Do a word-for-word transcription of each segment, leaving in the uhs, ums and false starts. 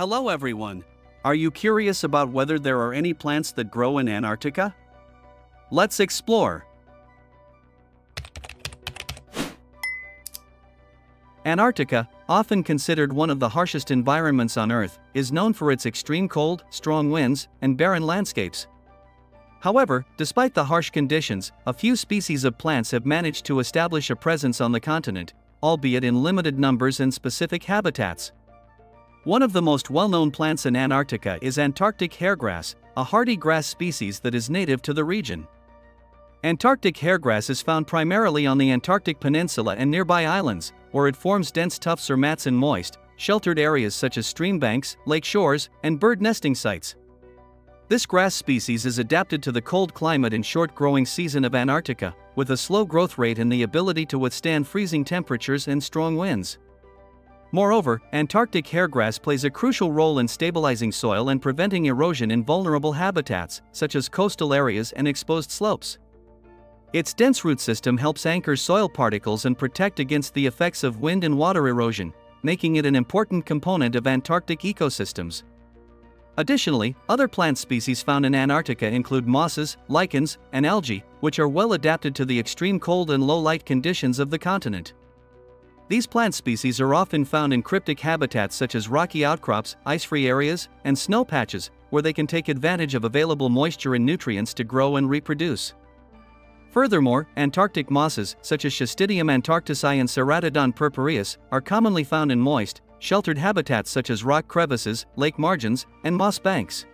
Hello everyone! Are you curious about whether there are any plants that grow in Antarctica? Let's explore! Antarctica, often considered one of the harshest environments on Earth, is known for its extreme cold, strong winds, and barren landscapes. However, despite the harsh conditions, a few species of plants have managed to establish a presence on the continent, albeit in limited numbers and specific habitats. One of the most well-known plants in Antarctica is Antarctic hairgrass, a hardy grass species that is native to the region. Antarctic hairgrass is found primarily on the Antarctic Peninsula and nearby islands, where it forms dense tufts or mats in moist, sheltered areas such as stream banks, lake shores, and bird nesting sites. This grass species is adapted to the cold climate and short growing season of Antarctica, with a slow growth rate and the ability to withstand freezing temperatures and strong winds. Moreover, Antarctic hairgrass plays a crucial role in stabilizing soil and preventing erosion in vulnerable habitats, such as coastal areas and exposed slopes. Its dense root system helps anchor soil particles and protect against the effects of wind and water erosion, making it an important component of Antarctic ecosystems. Additionally, other plant species found in Antarctica include mosses, lichens, and algae, which are well adapted to the extreme cold and low-light conditions of the continent. These plant species are often found in cryptic habitats such as rocky outcrops, ice-free areas, and snow patches, where they can take advantage of available moisture and nutrients to grow and reproduce. Furthermore, Antarctic mosses, such as Schistidium antarcticum and Ceratodon purpureus, are commonly found in moist, sheltered habitats such as rock crevices, lake margins, and moss banks.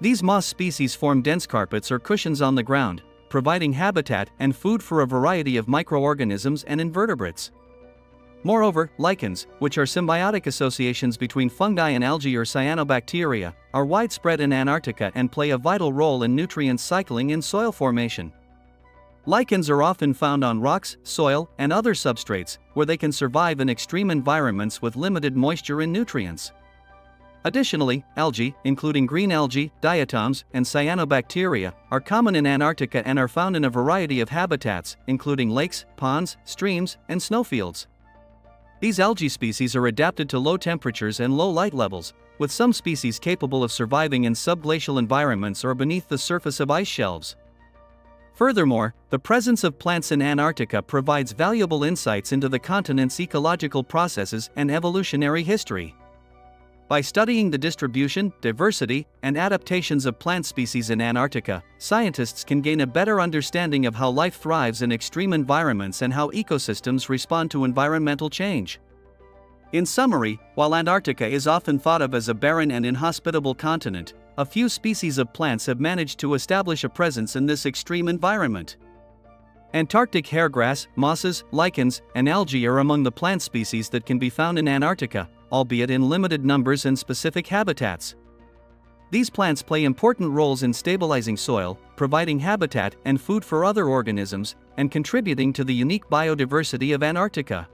These moss species form dense carpets or cushions on the ground, providing habitat and food for a variety of microorganisms and invertebrates. Moreover, lichens, which are symbiotic associations between fungi and algae or cyanobacteria, are widespread in Antarctica and play a vital role in nutrient cycling and soil formation. Lichens are often found on rocks, soil, and other substrates, where they can survive in extreme environments with limited moisture and nutrients. Additionally, algae, including green algae, diatoms, and cyanobacteria, are common in Antarctica and are found in a variety of habitats, including lakes, ponds, streams, and snowfields. These algae species are adapted to low temperatures and low light levels, with some species capable of surviving in subglacial environments or beneath the surface of ice shelves. Furthermore, the presence of plants in Antarctica provides valuable insights into the continent's ecological processes and evolutionary history. By studying the distribution, diversity, and adaptations of plant species in Antarctica, scientists can gain a better understanding of how life thrives in extreme environments and how ecosystems respond to environmental change. In summary, while Antarctica is often thought of as a barren and inhospitable continent, a few species of plants have managed to establish a presence in this extreme environment. Antarctic hairgrass, mosses, lichens, and algae are among the plant species that can be found in Antarctica, albeit in limited numbers and specific habitats. These plants play important roles in stabilizing soil, providing habitat and food for other organisms, and contributing to the unique biodiversity of Antarctica.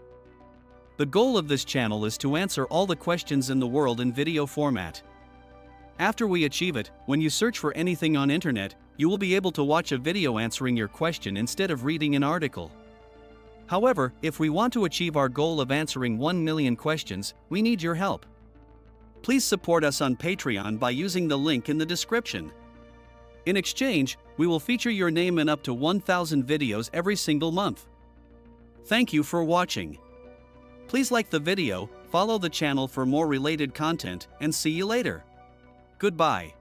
The goal of this channel is to answer all the questions in the world in video format. After we achieve it, when you search for anything on internet, you will be able to watch a video answering your question instead of reading an article. However, if we want to achieve our goal of answering one million questions, we need your help. Please support us on Patreon by using the link in the description. In exchange, we will feature your name in up to one thousand videos every single month. Thank you for watching. Please like the video, follow the channel for more related content, and see you later. Goodbye.